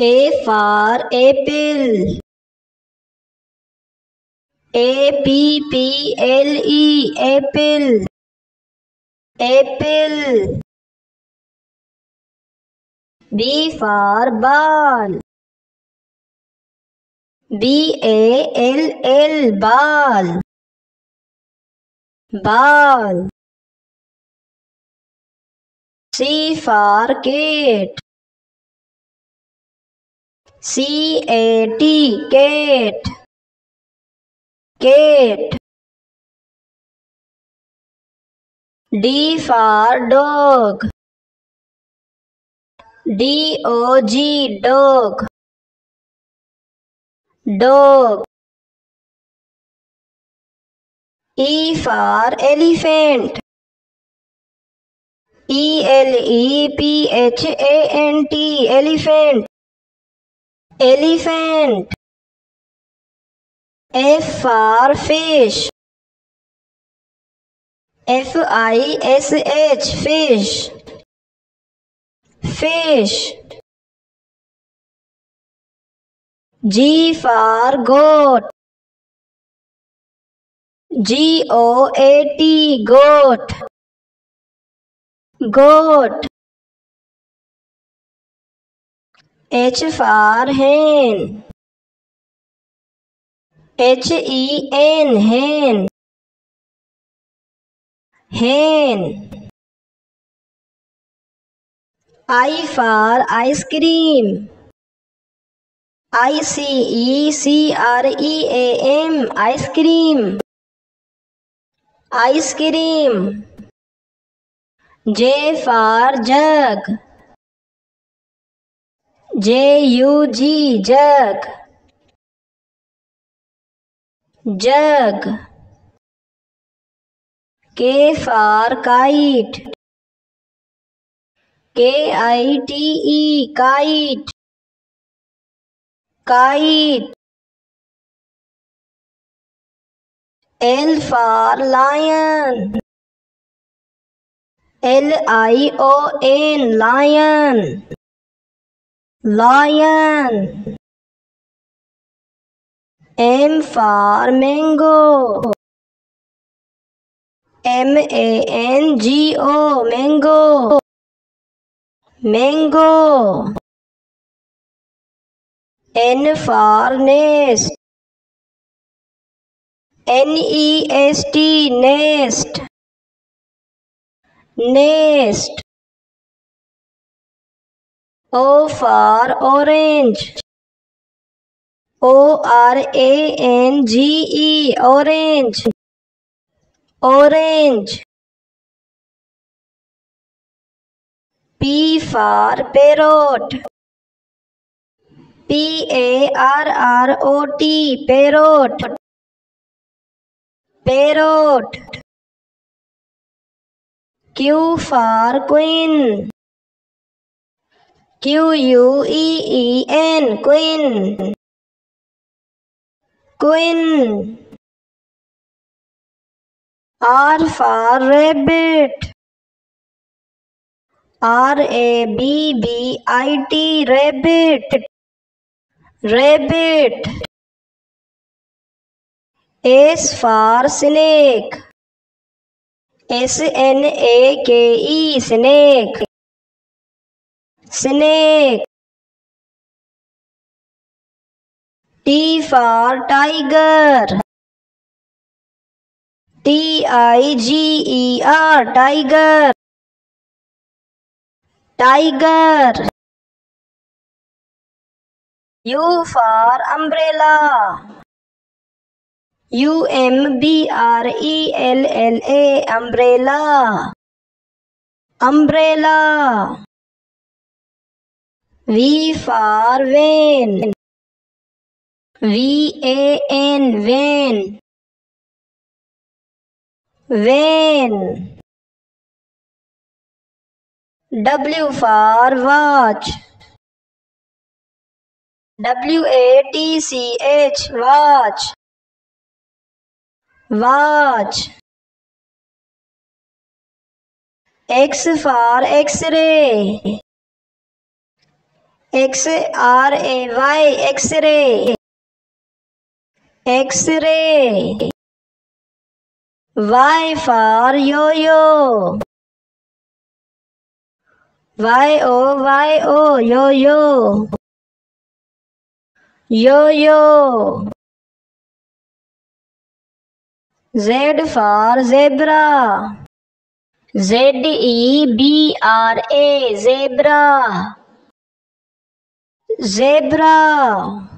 A for apple. A-P-P-L-E, apple. Apple. B for ball. B-A-L-L, ball. Ball. C for cat. C-A-T, cat. Cat. D for dog. D-O-G, dog. Dog. E for elephant. E-L-E-P-H-A-N-T, elephant. Elephant. F for fish. F-I-S-H, fish. Fish. G for goat. G-O-A-T, goat. Goat. H for hen. H-E-N, hen. Hen. I for ice cream. I-C-E-C-R-E-A-M, ice cream. Ice cream. J for jug. J-U-G, jug. Jug. K for kite. K-I-T-E, kite. Kite. L for lion. L-I-O-N, lion. Lion. M for mango. M-A-N-G-O, mango. Mango. N for nest. N-E-S-T, nest. Nest. O for orange. O-R-A-N-G-E, orange. Orange. P for parrot. P-A-R-R-O-T, parrot. Parrot. Q for queen. Q-U-E-E-N, queen. Queen. R for rabbit. R-A-B-B-I-T, rabbit. Rabbit. S for snake. S-N-A-K-E, snake. Snake. T for tiger. T-I-G-E-R, tiger. Tiger. U for umbrella. U-M-B-R-E-L-L-A, umbrella. Umbrella. V for van. V-A-N, van. Van. W for watch. W-A-T-C-H, watch. Watch. X for x-ray. X-R-A-Y, X-ray. X-ray. Y for yo-yo. Y-O-Y-O, yo-yo. Yo-yo. Z for zebra. Z-E-B-R-A, zebra. Zebra.